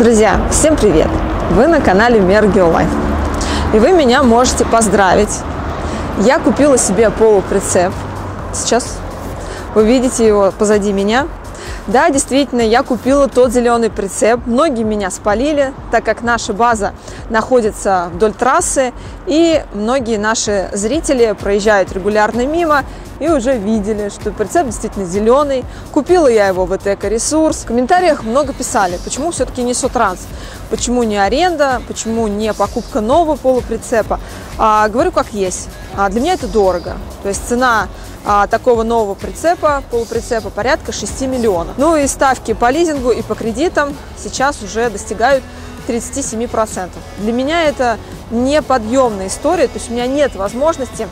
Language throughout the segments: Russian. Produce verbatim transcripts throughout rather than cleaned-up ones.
Друзья, всем привет! Вы на канале Мергио Лайф. И вы меня можете поздравить. Я купила себе полуприцеп. Сейчас вы видите его позади меня. Да, действительно, я купила тот зеленый прицеп. Многие меня спалили, так как наша база находится вдоль трассы. И многие наши зрители проезжают регулярно мимо и уже видели, что прицеп действительно зеленый. Купила я его в эко Ресурс. В комментариях много писали, почему все-таки не Сотранс, почему не аренда, почему не покупка нового полуприцепа. А, говорю, как есть. А для меня это дорого. То есть цена а, такого нового прицепа, полуприцепа, порядка шести миллионов. Ну и ставки по лизингу и по кредитам сейчас уже достигают тридцати семи процентов. Для меня это неподъемная история, то есть у меня нет возможности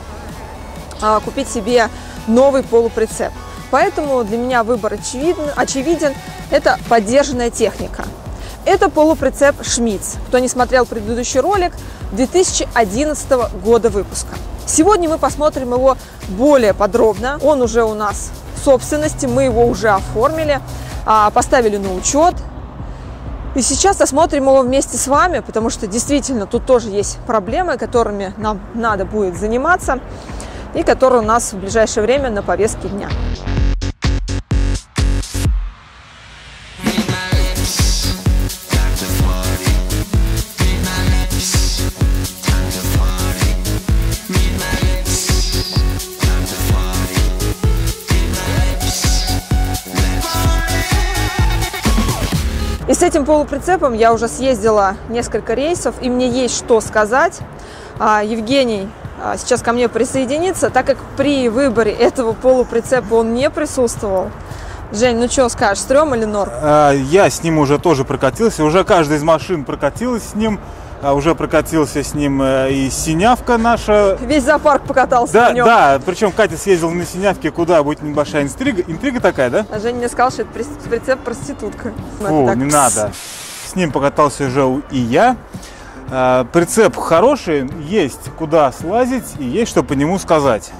купить себе новый полуприцеп. Поэтому для меня выбор очевиден, очевиден. Это подержанная техника. Это полуприцеп Schmitz. Кто не смотрел предыдущий ролик, две тысячи одиннадцатого года выпуска. Сегодня мы посмотрим его более подробно. Он уже у нас в собственности, мы его уже оформили, поставили на учет. И сейчас осмотрим его вместе с вами, потому что действительно тут тоже есть проблемы, которыми нам надо будет заниматься, и которые у нас в ближайшее время на повестке дня. И с этим полуприцепом я уже съездила несколько рейсов, и мне есть что сказать. Евгений сейчас ко мне присоединиться, так как при выборе этого полуприцепа он не присутствовал. Жень, ну что скажешь, стрём или норм? Я с ним уже тоже прокатился, уже каждая из машин прокатилась с ним, уже прокатился с ним и Синявка наша. Весь зоопарк покатался да, на нем. Да, причем Катя съездила на Синявке, куда будет небольшая интрига, интрига такая, да? А Женя мне сказал, что это прицеп проститутка. Фу, так, не пс. надо. С ним покатался уже и я. Прицеп хороший, есть куда слазить и есть что по нему сказать.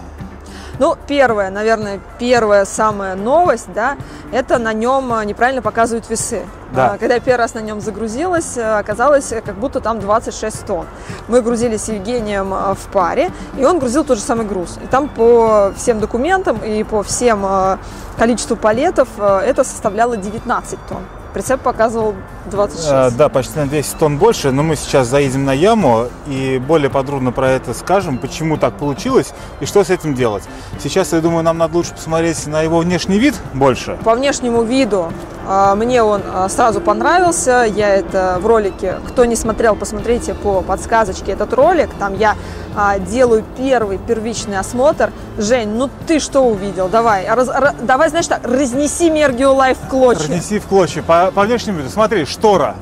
Ну, первое, наверное, первая самая новость, да, это на нем неправильно показывают весы. Да. Когда я первый раз на нем загрузилась, оказалось, как будто там двадцать шесть тонн. Мы грузились с Евгением в паре, и он грузил тот же самый груз. И там по всем документам и по всем количеству палетов это составляло девятнадцать тонн. Прицеп показывал двадцать шесть. Да, почти на десять тонн больше, но мы сейчас заедем на яму и более подробно про это скажем, почему так получилось и что с этим делать. Сейчас, я думаю, нам надо лучше посмотреть на его внешний вид больше. По внешнему виду мне он сразу понравился. Я это в ролике, кто не смотрел, посмотрите по подсказочке этот ролик. Там я делаю первый первичный осмотр. Жень, ну ты что увидел? Давай, раз, раз, давай, знаешь так, разнеси Мергио Лайф в клочья. Разнеси в клочья. По, по внешнему виду, смотри, штора.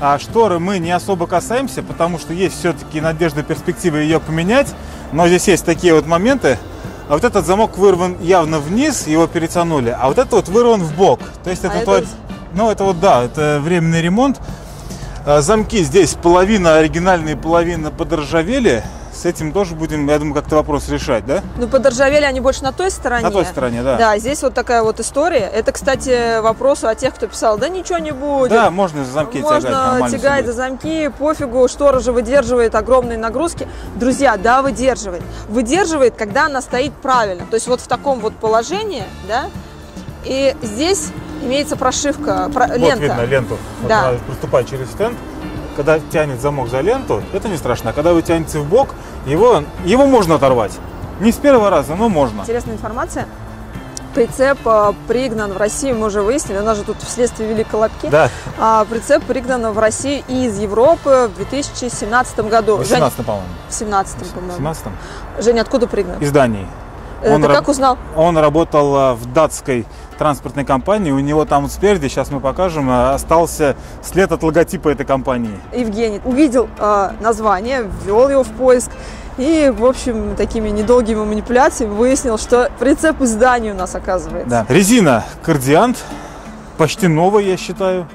А шторы мы не особо касаемся, потому что есть все-таки надежда, перспективы ее поменять. Но здесь есть такие вот моменты. А вот этот замок вырван явно вниз, его перетянули, а вот этот вот вырван в бок. То есть это, а вот, это... ну это вот да, это временный ремонт. Замки здесь половина оригинальные, половина подоржавели. С этим тоже будем, я думаю, как-то вопрос решать, да? Ну, подоржавели они больше на той стороне. На той стороне, да. Да, здесь вот такая вот история. Это, кстати, вопрос о тех, кто писал, да ничего не будет. Да, можно за замки можно тягать. Можно тягать за замки, пофигу, штора же выдерживает огромные нагрузки. Друзья, да, выдерживает. Выдерживает, когда она стоит правильно. То есть вот в таком вот положении, да, и здесь имеется прошивка, про... вот лента. Вот видно ленту. Да. Вот, приступай через стенд. Когда тянет замок за ленту, это не страшно. А когда вы тянете в бок, его, его можно оторвать. Не с первого раза, но можно. Интересная информация. Прицеп пригнан в Россию, мы уже выяснили, у нас же тут вследствие вели колобки. Да. А, прицеп пригнан в Россию и из Европы в две тысячи семнадцатом году. В семнадцатом, по-моему. В семнадцатом, по-моему. Женя, откуда пригнан? Из Дании. Он Ты как узнал? Он работал в датской транспортной компании. У него там вот спереди, сейчас мы покажем, остался след от логотипа этой компании. Евгений увидел э, название, ввел его в поиск и, в общем, такими недолгими манипуляциями выяснил, что прицеп из Дании у нас оказывается. Да. Резина Кардиант, почти новая, я считаю.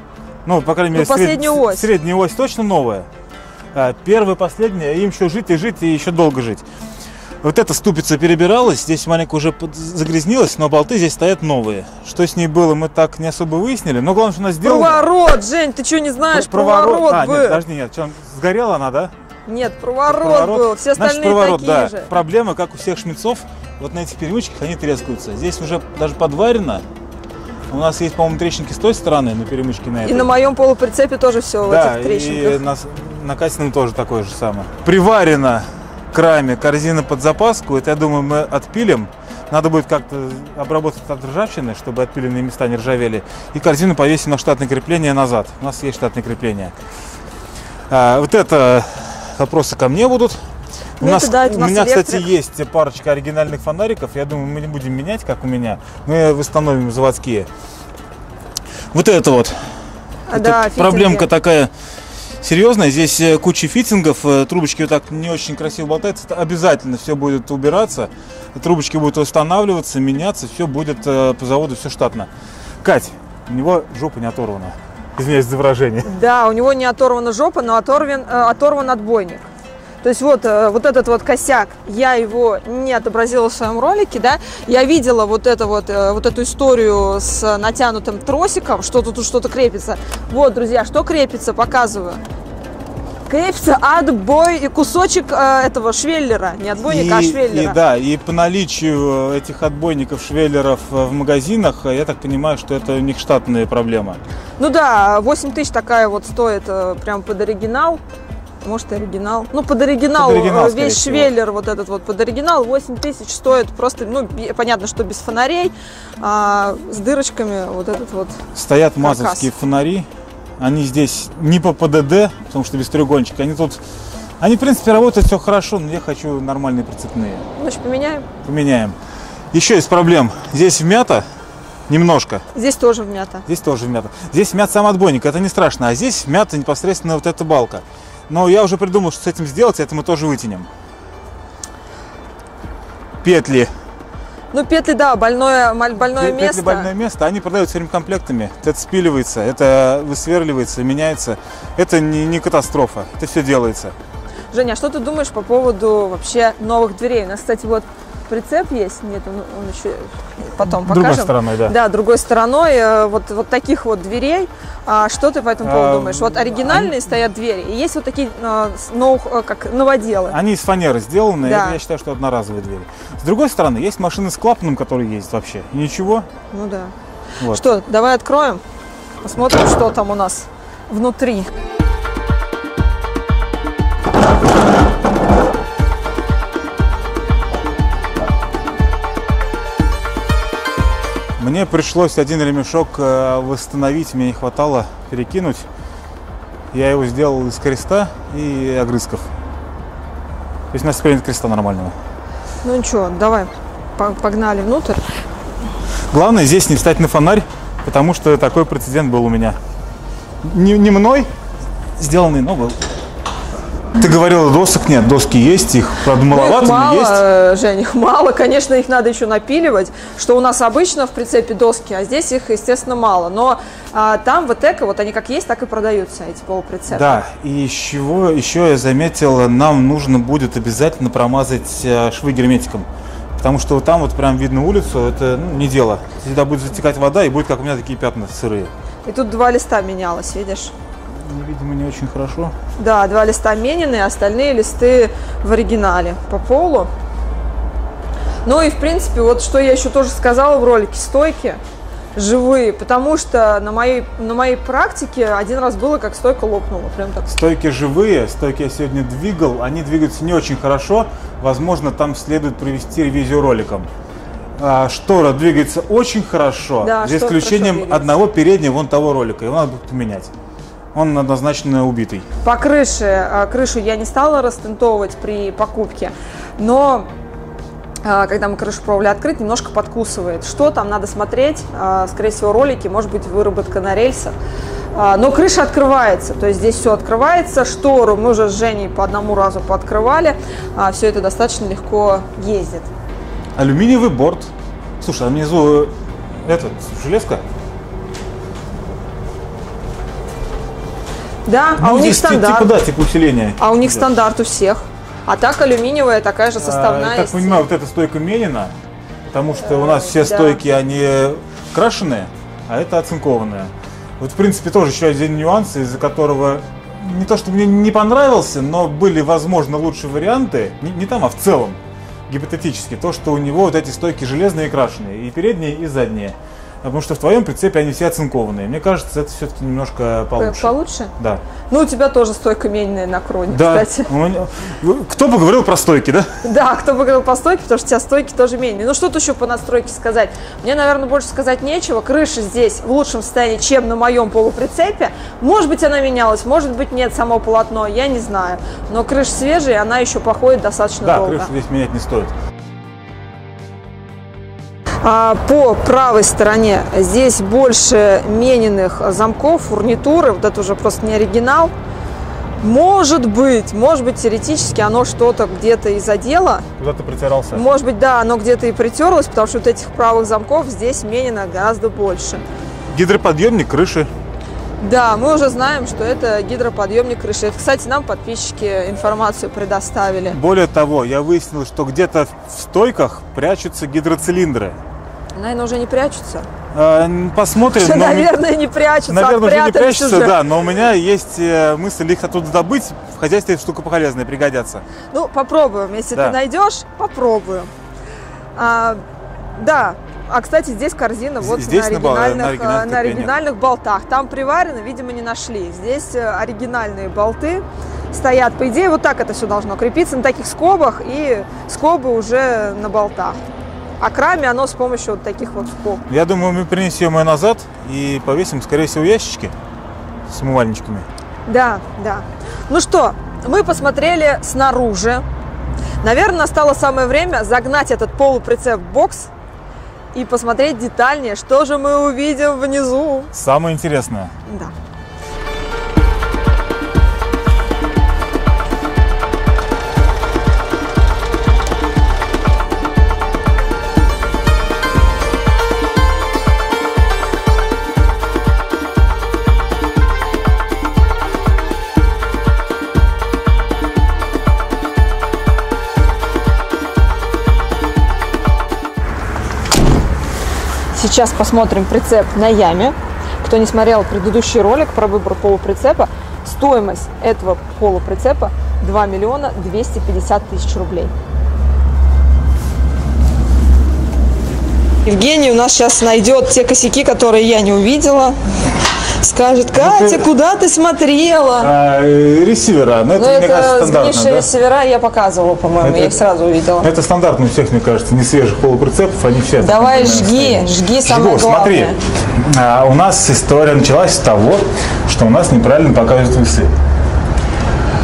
Ну, по крайней мере, ну, средняя ось. Средняя ось точно новая. Первая, последняя, им еще жить и жить, и еще долго жить. Вот эта ступица перебиралась, здесь маленько уже загрязнилась, но болты здесь стоят новые. Что с ней было, мы так не особо выяснили, но главное, что она сделала... Проворот, Жень, ты что, не знаешь? Проворот, проворот а, был. Нет, подожди, нет, что, сгорела она, да? Нет, проворот, проворот был, все остальные проворот, такие да. же. Проблема, как у всех шмицов, вот на этих перемычках они трескаются. Здесь уже даже подварено. У нас есть, по-моему, трещинки с той стороны на перемычке на этой. И на моем полуприцепе тоже все в да, этих трещинках. И на, на Катином тоже такое же самое. Приварено к раме корзина под запаску. Это, я думаю, мы отпилим. Надо будет как-то обработать от ржавчины, чтобы отпиленные места не ржавели. И корзину повесим на штатное крепление назад. У нас есть штатное крепление. А, вот это вопросы ко мне будут. У, ну, нас, да, у, у нас меня, электрик. Кстати, есть парочка оригинальных фонариков. Я думаю, мы не будем менять, как у меня. Мы восстановим заводские. Вот это вот. А да, проблемка такая серьезная. Здесь куча фитингов. Трубочки вот так не очень красиво болтаются. Это обязательно все будет убираться. Трубочки будут восстанавливаться, меняться. Все будет по заводу, все штатно. Кать, у него жопа не оторвана. Извиняюсь за выражение. Да, у него не оторвана жопа, но оторван, оторван отбойник. То есть вот, вот этот вот косяк, я его не отобразила в своем ролике, да, я видела вот, это вот, вот эту историю с натянутым тросиком, что тут что-то крепится. Вот, друзья, что крепится, показываю. Крепится отбой и кусочек э, этого швеллера, не отбойника, и, а швеллера. И, да, и по наличию этих отбойников, швеллеров в магазинах, я так понимаю, что это у них штатная проблема. Ну да, восемь тысяч такая вот стоит, прям под оригинал. Может, оригинал. Ну, под оригинал, под оригинал весь швеллер, всего. Вот этот вот под оригинал, восемь тысяч стоит. Просто, ну, понятно, что без фонарей, а с дырочками вот этот вот. Стоят каркас. Мазовские фонари. Они здесь не по ПДД, потому что без треугольничка. Они тут, они, в принципе, работают все хорошо, но я хочу нормальные прицепные. Значит, поменяем? Поменяем. Еще есть проблем. Здесь вмята. Немножко. Здесь тоже вмята. Здесь тоже вмята. Здесь вмят сам отбойник, это не страшно. А здесь вмята непосредственно вот эта балка. Но я уже придумал, что с этим сделать, это мы тоже вытянем. Петли. Ну, петли, да, больное, больное петли, место. Петли, больное место, они продаются всеми комплектами. Это спиливается, это высверливается, меняется. Это не, не катастрофа, это все делается. Женя, а что ты думаешь по поводу вообще новых дверей? У нас, кстати, вот прицеп есть, нет, он, он еще потом покажем. Другой стороной, да. Да, другой стороной, вот, вот таких вот дверей. А что ты по этому поводу а, думаешь? Вот оригинальные они... стоят двери, и есть вот такие а, ноу, как, новоделы. Они из фанеры сделаны, да. Это, я считаю, что одноразовые двери. С другой стороны, есть машины с клапаном, которые ездят вообще, ничего. Ну да. Вот. Что, давай откроем, посмотрим, что там у нас внутри. Мне пришлось один ремешок восстановить, мне не хватало перекинуть. Я его сделал из креста и огрызков. То есть у нас теперь нет креста нормального. Ну ничего, давай, погнали внутрь. Главное здесь не встать на фонарь, потому что такой прецедент был у меня. Не, не мной сделанный, но был. Ты говорила, досок нет, доски есть, их, правда, маловато, их мало, но есть. Жень, их мало, конечно, их надо еще напиливать, что у нас обычно в прицепе доски, а здесь их, естественно, мало. Но а, там в эко, вот они как есть, так и продаются, эти полуприцепы. Да, и еще, еще я заметила, нам нужно будет обязательно промазать швы герметиком, потому что вот там вот прям видно улицу, это, ну, не дело. Сюда будет затекать вода и будет, как у меня, такие пятна сырые. И тут два листа менялось, видишь? Видимо, не очень хорошо. Да, два листа менены, остальные листы в оригинале по полу. Ну и, в принципе, вот что я еще тоже сказала в ролике, стойки живые, потому что на моей, на моей практике один раз было, как стойка лопнула. Прям так. Стойки живые, стойки я сегодня двигал, они двигаются не очень хорошо, возможно, там следует провести ревизию роликом. Штора двигается очень хорошо, да, за исключением одного переднего вон того ролика, его надо будет поменять. Он однозначно убитый. По крыше. Крышу я не стала растентовывать при покупке, но когда мы крышу пробовали открыть, немножко подкусывает. Что там, надо смотреть. Скорее всего, ролики, может быть, выработка на рельсах. Но крыша открывается, то есть здесь все открывается. Штору мы уже с Женей по одному разу пооткрывали. Все это достаточно легко ездит. Алюминиевый борт. Слушай, а внизу этот, железка? Да, ну, а у них стандарт. Типа, да, типа усиление. А у них стандарт у всех. А так алюминиевая такая же составная. А, я так понимаю, вот эта стойка Менина, потому что у нас все да. стойки, они крашеные, а это оцинкованные. Вот, в принципе, тоже еще один нюанс, из-за которого не то, что мне не понравился, но были, возможно, лучшие варианты, не, не там, а в целом, гипотетически, то, что у него вот эти стойки железные и крашеные, и передние, и задние. Потому что в твоем прицепе они все оцинкованные. Мне кажется, это все-таки немножко получше. Получше? Да. Ну, у тебя тоже стойка меньная на кроне, да. кстати. Кто бы говорил про стойки, да? Да, кто бы говорил про стойки, потому что у тебя стойки тоже меньные. Ну, что-то еще по настройке сказать. Мне, наверное, больше сказать нечего. Крыша здесь в лучшем состоянии, чем на моем полуприцепе. Может быть, она менялась, может быть, нет, само полотно, я не знаю. Но крыша свежая, она еще походит достаточно да, долго. Да, крышу здесь менять не стоит. По правой стороне здесь больше мененных замков, фурнитуры. Вот это уже просто не оригинал. Может быть, может быть, теоретически оно что-то где-то и задело. Куда-то притирался. Может быть, да, оно где-то и притерлось, потому что вот этих правых замков здесь менено гораздо больше. Гидроподъемник крыши. Да, мы уже знаем, что это гидроподъемник крыши. Это, кстати, нам подписчики информацию предоставили. Более того, я выяснил, что где-то в стойках прячутся гидроцилиндры. Наверное, уже не прячутся. Посмотрим. Что, наверное, не прячутся. Наверное, уже не прячутся, уже. да. Но у меня есть мысль их оттуда добыть. В хозяйстве штука полезная, пригодятся. Ну, попробуем. Если да. ты найдешь, попробуем. А, да. А, кстати, здесь корзина вот здесь на, оригинальных, на, оригинальных, на оригинальных болтах. Там приварено, видимо, не нашли. Здесь оригинальные болты стоят. По идее, вот так это все должно крепиться на таких скобах, и скобы уже на болтах. А к раме оно с помощью вот таких вот скоб. Я думаю, мы принесем ее назад и повесим, скорее всего, ящички с умывальничками. Да, да. Ну что, мы посмотрели снаружи. Наверное, настало самое время загнать этот полуприцеп в бокс и посмотреть детальнее, что же мы увидим внизу. Самое интересное. Да. Сейчас посмотрим прицеп на яме. Кто не смотрел предыдущий ролик про выбор полуприцепа, стоимость этого полуприцепа два миллиона двести пятьдесят тысяч рублей. Евгений у нас сейчас найдет те косяки, которые я не увидела. Скажет: Катя, ну, куда ты смотрела? А, ресивера. Ну, это, мне это кажется, стандартно, да? Ресивера я показывала, по-моему, я их сразу увидела. Это стандартно у всех, мне кажется, не свежих полуприцепов, они все. Давай жги, жги самое главное. Смотри, а, у нас история началась с того, что у нас неправильно показывают весы.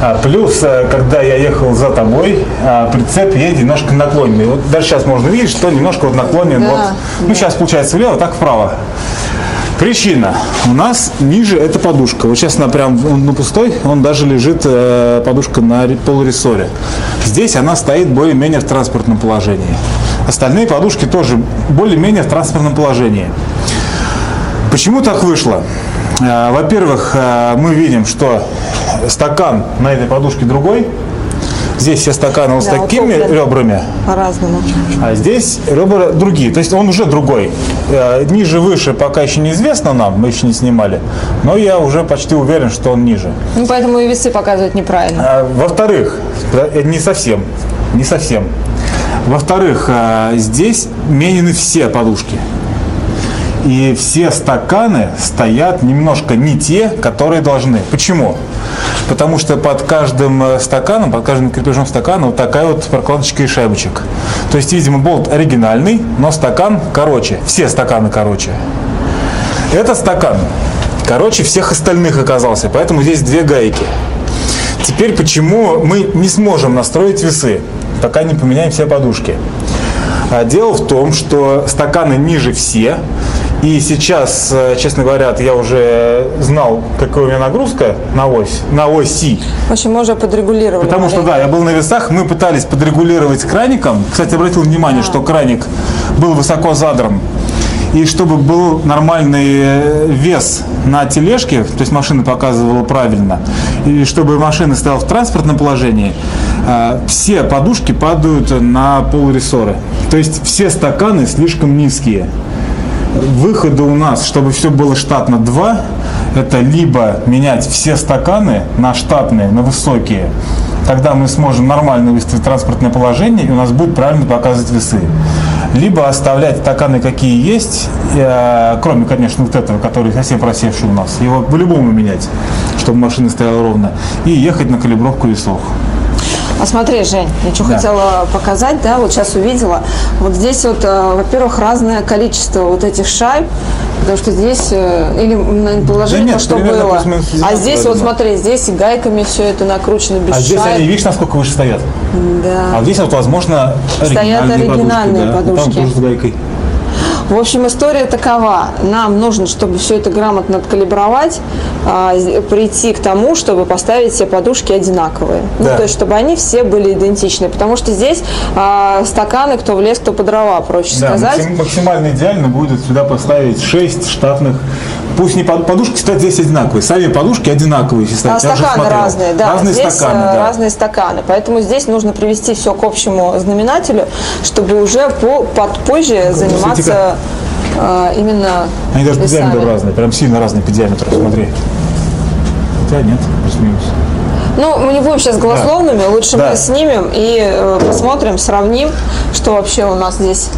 А, плюс, а, когда я ехал за тобой, а, прицеп едет немножко наклоненный. Вот даже сейчас можно видеть, что немножко вот наклонен. Да, вот. Да. Ну, сейчас получается влево, так вправо. Причина. У нас ниже это подушка. Вот сейчас она прям, он, ну, пустой, он даже лежит, э, подушка на полурессоре. Здесь она стоит более-менее в транспортном положении. Остальные подушки тоже более-менее в транспортном положении. Почему так вышло? Э, во-первых, э, мы видим, что стакан на этой подушке другой. Здесь все стаканы с да, такими вот ребрами, по-разному. А здесь ребра другие, то есть он уже другой. Ниже, выше пока еще неизвестно нам, мы еще не снимали, но я уже почти уверен, что он ниже. Ну, поэтому и весы показывают неправильно. Во-вторых, не совсем, не совсем. Во-вторых, здесь менены все подушки. И все стаканы стоят немножко не те, которые должны. Почему? Потому что под каждым стаканом, под каждым крепежом стакана вот такая вот прокладочка и шайбочек. То есть, видимо, болт оригинальный, но стакан короче. Все стаканы короче. Этот стакан короче всех остальных оказался, поэтому здесь две гайки. Теперь почему мы не сможем настроить весы, пока не поменяем все подушки? Дело в том, что стаканы ниже все. И сейчас, честно говоря, я уже знал, какая у меня нагрузка на ось, на оси. В общем, мы уже подрегулировали. Потому что, да, я был на весах, мы пытались подрегулировать краником. Кстати, обратил внимание, а. что краник был высоко задран. и чтобы был нормальный вес на тележке, то есть машина показывала правильно, и чтобы машина стояла в транспортном положении, все подушки падают на пол рессоры. То есть все стаканы слишком низкие. Выхода у нас, чтобы все было штатно, два. Это либо менять все стаканы на штатные, на высокие. Тогда мы сможем нормально выставить транспортное положение, и у нас будет правильно показывать весы. Либо оставлять стаканы, какие есть, кроме, конечно, вот этого, который совсем просевший у нас. Его по-любому менять, чтобы машина стояла ровно. И ехать на калибровку весов. А смотри, Жень, я что да. хотела показать, да, вот сейчас увидела. Вот здесь вот, во-первых, разное количество вот этих шайб, потому что здесь, или положение, да нет, что примерно, было. А здесь, вот смотри, здесь гайками все это накручено без шайб. А здесь шайб. Они, видишь, насколько выше стоят? Да. А здесь, вот, возможно, оригинальные, стоят оригинальные подушки. Да? подушки. Там тоже с гайкой. В общем, история такова. Нам нужно, чтобы все это грамотно откалибровать, прийти к тому, чтобы поставить все подушки одинаковые. Да. Ну, то есть, чтобы они все были идентичны. Потому что здесь а, стаканы, кто в лес, кто по дрова, проще да, сказать. Максимально идеально будет сюда поставить шесть штатных. Пусть не подушки стоят здесь одинаковые, сами подушки одинаковые. А стаканы разные, да. Разные здесь стаканы, да. Разные стаканы. Поэтому здесь нужно привести все к общему знаменателю, чтобы уже по, под позже заниматься... Именно они даже по диаметру разные, прям сильно разные по диаметру, смотри. Хотя нет, плюс-минус. Ну, мы не будем сейчас голословными, да. лучше да. мы снимем и э, посмотрим, сравним, что вообще у нас здесь.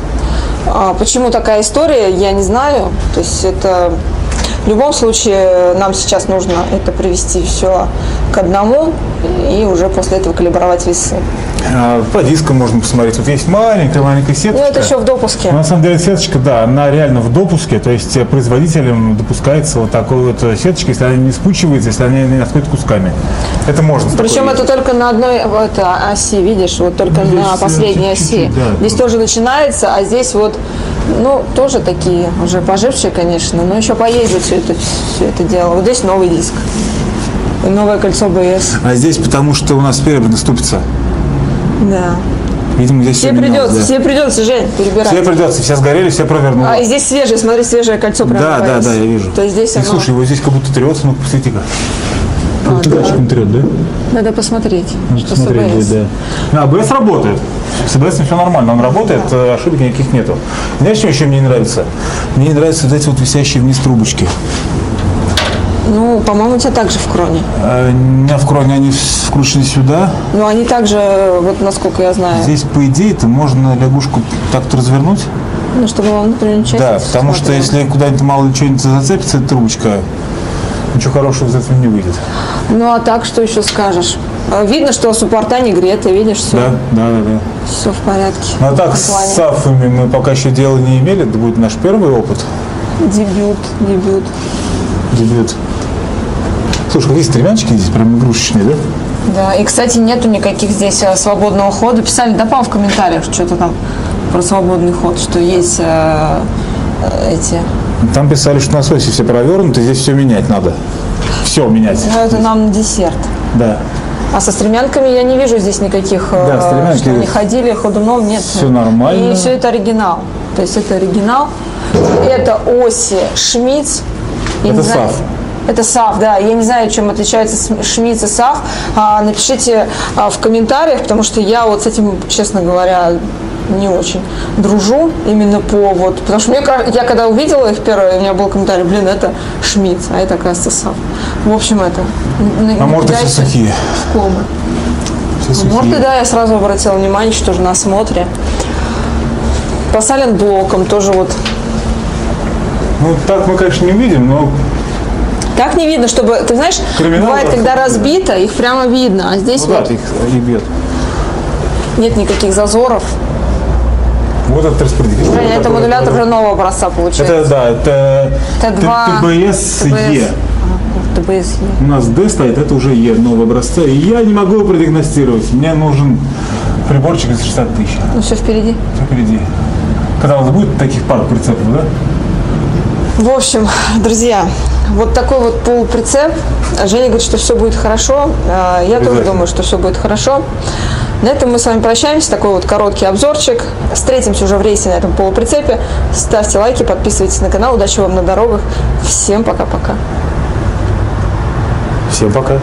А, почему такая история, я не знаю. То есть это в любом случае нам сейчас нужно это привести все к одному и уже после этого калибровать весы. По дискам можно посмотреть. Вот есть маленькая-маленькая сеточка. Ну, это еще в допуске. Но, на самом деле сеточка, да, она реально в допуске. То есть производителям допускается вот такой вот сеточка, если она не спучивается, если она не отходит кусками. Это можно. Причем это только на одной вот, оси, видишь, вот только здесь на последней чуть -чуть, оси. Да. Здесь тоже начинается, а здесь вот, ну, тоже такие уже пожившие, конечно, но еще поездит все это, все это дело. Вот здесь новый диск. И новое кольцо БС. А здесь потому что у нас перебрана ступица. Да. Видимо, здесь все придется, да. все придется, Жень, перебирать. Все придется, все сгорели, все провернули. А, и здесь свежее, смотри, свежее кольцо прямо. Да, да, да, я вижу. То есть здесь и, оно... Слушай, его здесь как будто трется, ну посвети-ка. А, вот да. трет, да? Надо посмотреть, Надо что посмотреть, с АБС. Да. АБС работает. С АБС все нормально, он работает, да. ошибок никаких нету. Знаешь, что еще мне не нравится? Мне не нравятся вот эти вот висящие вниз трубочки. Ну, по-моему, у тебя также в кроне. У меня в кроне они вкручены сюда. Ну, они также, вот насколько я знаю. Здесь, по идее, то можно лягушку так-то развернуть. Ну, чтобы он, например, часть. Да, потому что если куда-нибудь мало что-нибудь зацепится, эта трубочка, ничего хорошего из этого не выйдет. Ну, а так, что еще скажешь? Видно, что суппорта не греты, видишь, все. Да, да, да, да. Все в порядке. Ну, а так, с САФами мы пока еще дела не имели, это будет наш первый опыт. Дебют, дебют. Дебют. Слушай, какие стремянчики здесь прям игрушечные, да? Да, и, кстати, нету никаких здесь свободного хода. Писали, да, Павел, в комментариях что-то там про свободный ход, что есть э, эти... Там писали, что насосы все провернуты, здесь все менять надо. Все менять. Ну, это нам на десерт. Да. А со стремянками я не вижу здесь никаких, да, стремянки, что они ходили, ходуном нет. Все нормально. И все это оригинал. То есть это оригинал. Это оси Schmitz. Это САФ. Это САФ, да. Я не знаю, чем отличаются Schmitz и САФ. А, напишите а, в комментариях, потому что я вот с этим, честно говоря, не очень дружу. Именно по вот... Потому что мне, я когда увидела их первые, у меня был комментарий, блин, это Schmitz, а это, оказывается, САФ. В общем, это... А может, все сухие. В комы. Все сухие. Может, да, я сразу обратила внимание, что же на осмотре. По сайлент-блокам тоже вот... Ну, так мы, конечно, не видим, но... Так не видно, чтобы, ты знаешь, криминал бывает, когда разбито, их прямо видно, а здесь ну, вот да, их не бьет. Нет никаких зазоров. Вот этот распределитель. Это, это модулятор уже нового образца получается. Это, да, это тэ бэ эс е. У нас Д стоит, это уже Е нового образца, и я не могу его продиагностировать, мне нужен приборчик из шестьдесят тысяч. Ну все впереди. Все впереди. Когда у нас будет таких пару прицепов, да? В общем, друзья, вот такой вот полуприцеп. Женя говорит, что все будет хорошо. Я тоже думаю, что все будет хорошо. На этом мы с вами прощаемся. Такой вот короткий обзорчик. Встретимся уже в рейсе на этом полуприцепе. Ставьте лайки, подписывайтесь на канал. Удачи вам на дорогах. Всем пока-пока. Всем пока.